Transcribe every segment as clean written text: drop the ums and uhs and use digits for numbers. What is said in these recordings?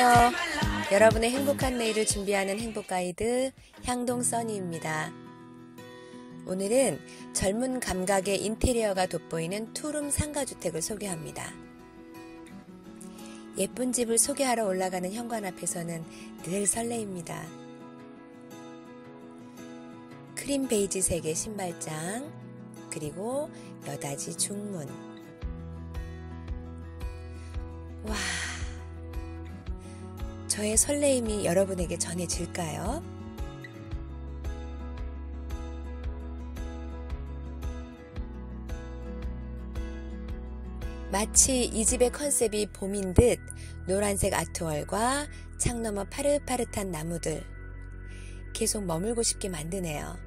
안녕하세요. 여러분의 행복한 매일을 준비하는 행복가이드 향동써니입니다. 오늘은 젊은 감각의 인테리어가 돋보이는 투룸 상가주택을 소개합니다. 예쁜 집을 소개하러 올라가는 현관 앞에서는 늘 설레입니다. 크림 베이지 색의 신발장, 그리고 여닫이 중문. 와, 저의 설레임이 여러분에게 전해질까요? 마치 이 집의 컨셉이 봄인 듯 노란색 아트월과 창 너머 파릇파릇한 나무들, 계속 머물고 싶게 만드네요.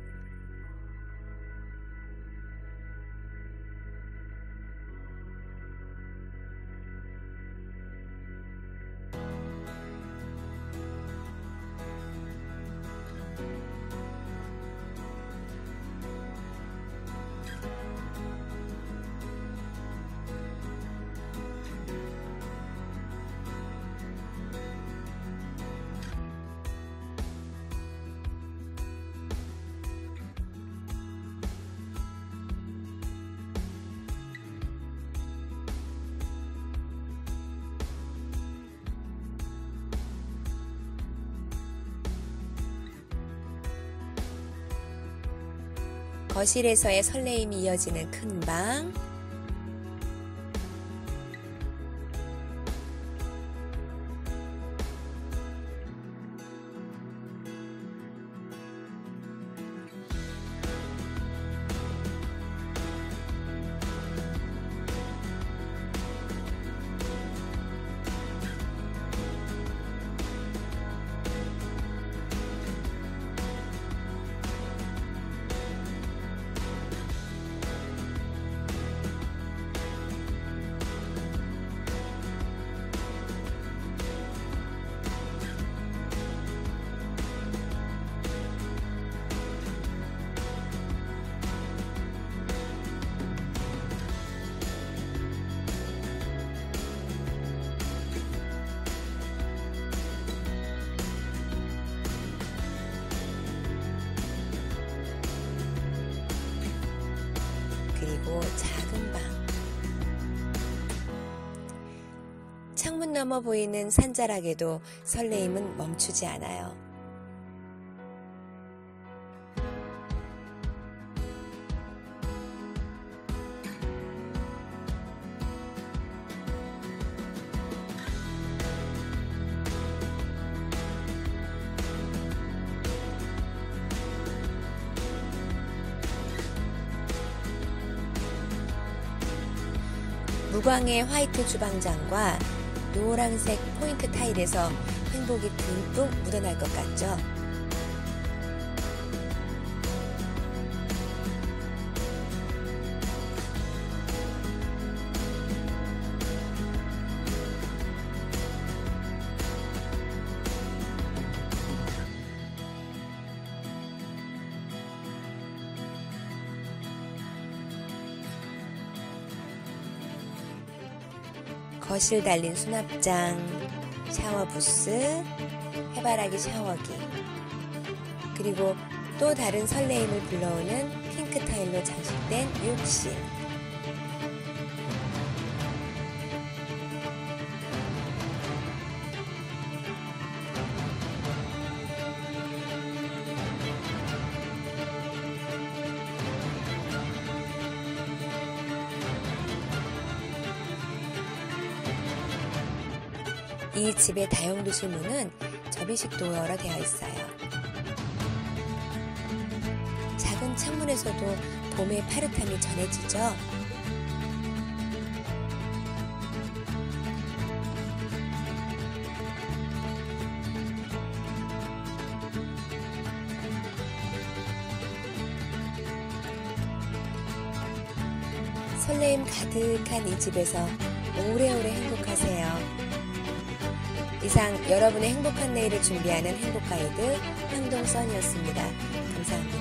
거실에서의 설레임이 이어지는 큰 방, 작은 방. 창문 너머 보이는 산자락에도 설레임은 멈추지 않아요. 무광의 화이트 주방장과 노란색 포인트 타일에서 행복이 듬뿍 묻어날 것 같죠? 거실 달린 수납장, 샤워 부스, 해바라기 샤워기, 그리고 또 다른 설레임을 불러오는 핑크 타일로 장식된 욕실. 이 집의 다용도실 문은 접이식 도어로 되어 있어요. 작은 창문에서도 봄의 파릇함이 전해지죠. 설레임 가득한 이 집에서 오래오래 행복하세요. 이상 여러분의 행복한 내일을 준비하는 행복가이드 향동써니였습니다. 감사합니다.